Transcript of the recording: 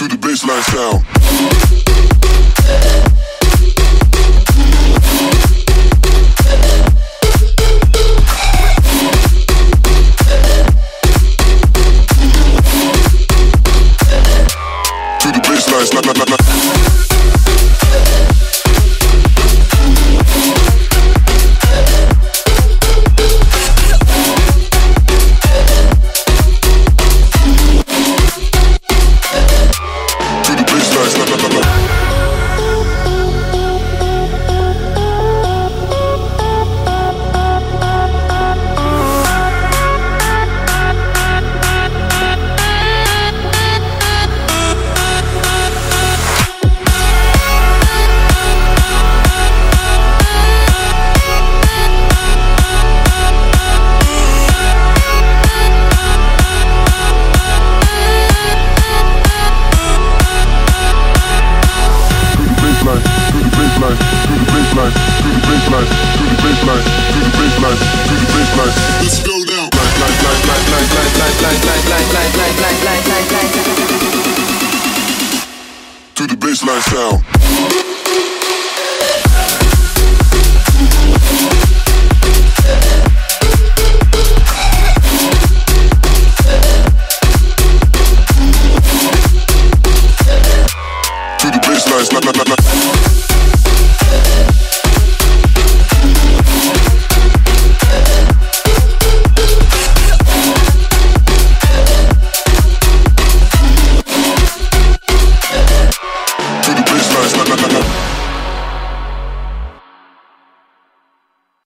to the bassline sound. Let's go down. To the bassline sound.